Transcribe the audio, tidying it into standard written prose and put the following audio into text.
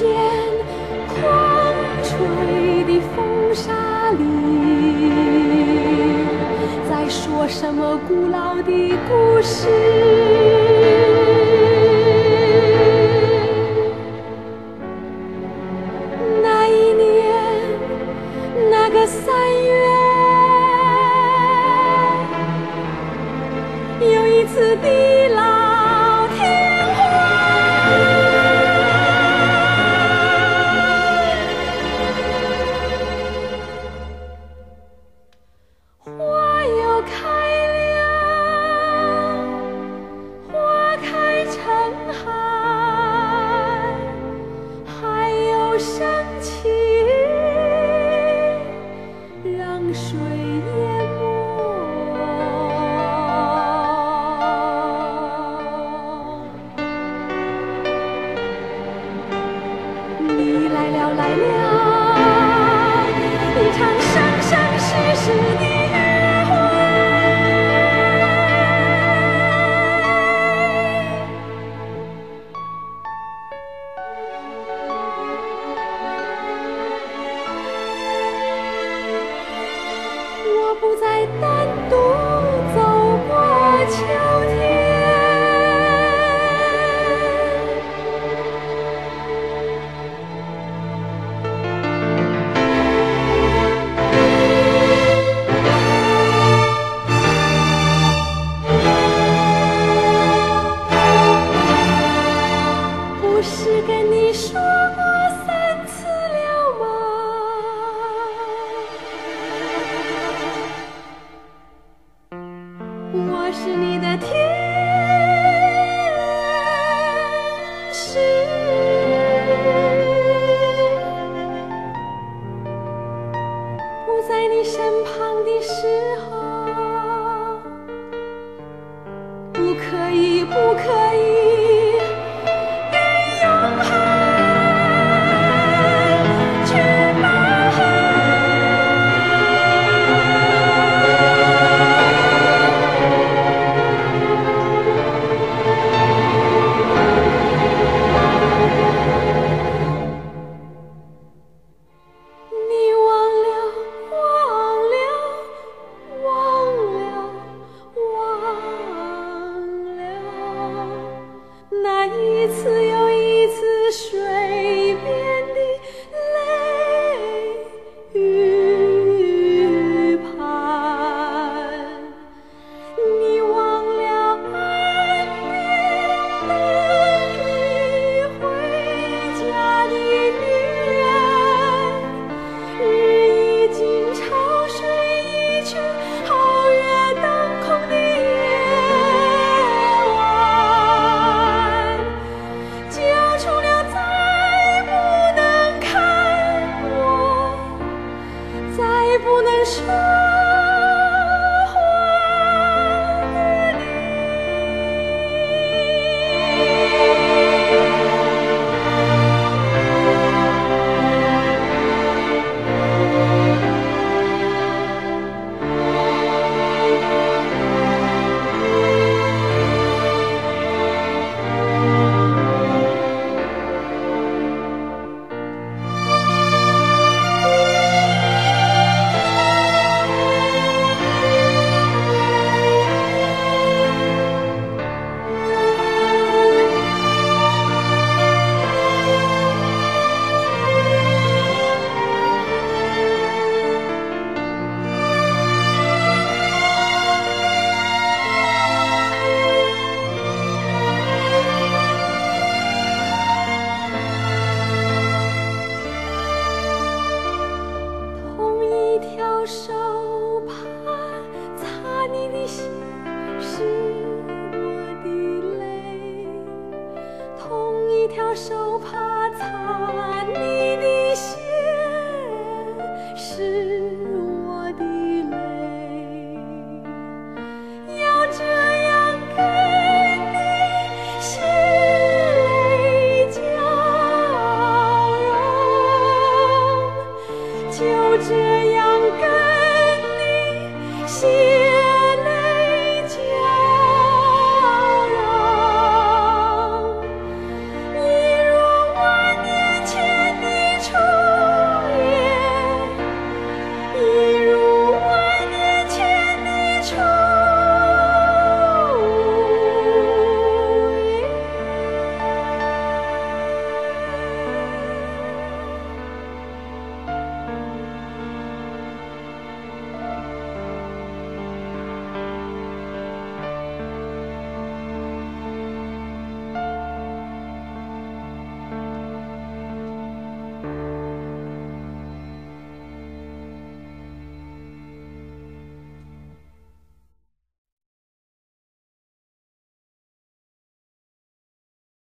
间狂吹的风沙里，在说什么古老的故事？ 来了，来了。